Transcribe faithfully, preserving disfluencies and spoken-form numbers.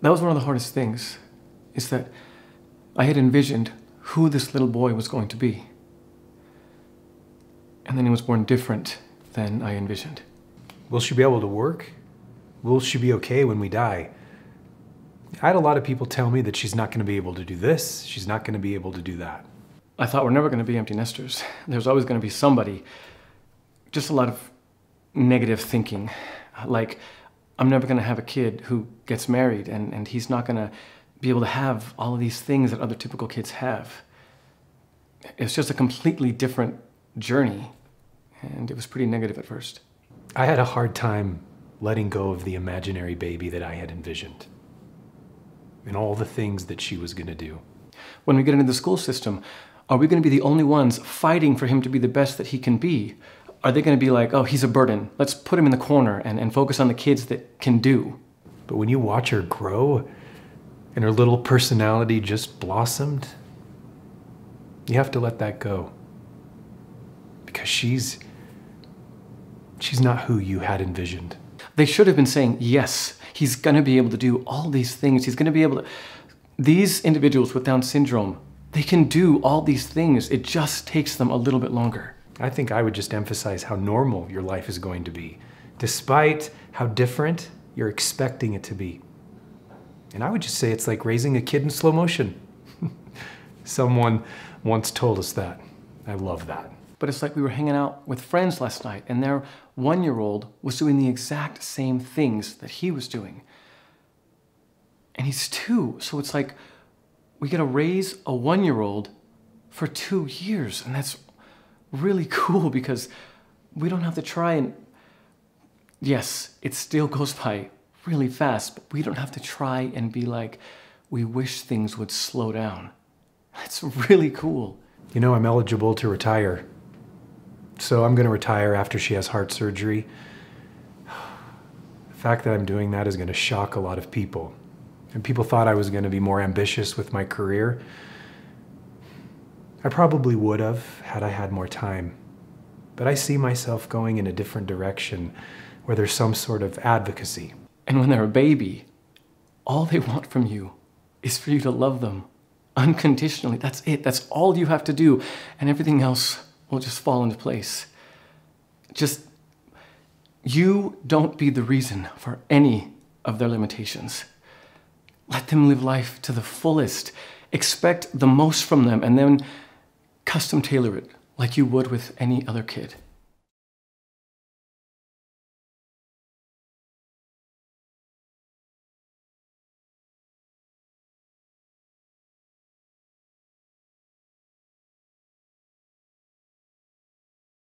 That was one of the hardest things, is that I had envisioned who this little boy was going to be. And then he was born different than I envisioned. Will she be able to work? Will she be okay when we die? I had a lot of people tell me that she's not going to be able to do this, she's not going to be able to do that. I thought we're never going to be empty nesters. There's always going to be somebody. Just a lot of negative thinking. Like, I'm never going to have a kid who gets married and, and he's not going to be able to have all of these things that other typical kids have. It's just a completely different journey, and it was pretty negative at first. I had a hard time letting go of the imaginary baby that I had envisioned and all the things that she was going to do. When we get into the school system, are we going to be the only ones fighting for him to be the best that he can be? Are they going to be like, oh, he's a burden. Let's put him in the corner and, and focus on the kids that can do. But when you watch her grow and her little personality just blossomed, you have to let that go. Because she's, she's not who you had envisioned. They should have been saying, yes, he's going to be able to do all these things. He's going to be able to... These individuals with Down syndrome, they can do all these things. It just takes them a little bit longer. I think I would just emphasize how normal your life is going to be, despite how different you're expecting it to be. And I would just say it's like raising a kid in slow motion. Someone once told us that. I love that. But it's like we were hanging out with friends last night, and their one-year-old was doing the exact same things that he was doing. And he's two, so it's like we get to raise a one-year-old for two years, and that's really cool because we don't have to try and... Yes, it still goes by really fast, but we don't have to try and be like, we wish things would slow down. That's really cool. You know, I'm eligible to retire. So I'm going to retire after she has heart surgery. The fact that I'm doing that is going to shock a lot of people. And people thought I was going to be more ambitious with my career. I probably would have had I had more time. But I see myself going in a different direction where there's some sort of advocacy. And when they're a baby, all they want from you is for you to love them unconditionally. That's it. That's all you have to do. And everything else will just fall into place. Just, you don't be the reason for any of their limitations. Let them live life to the fullest. Expect the most from them, and then custom tailor it like you would with any other kid.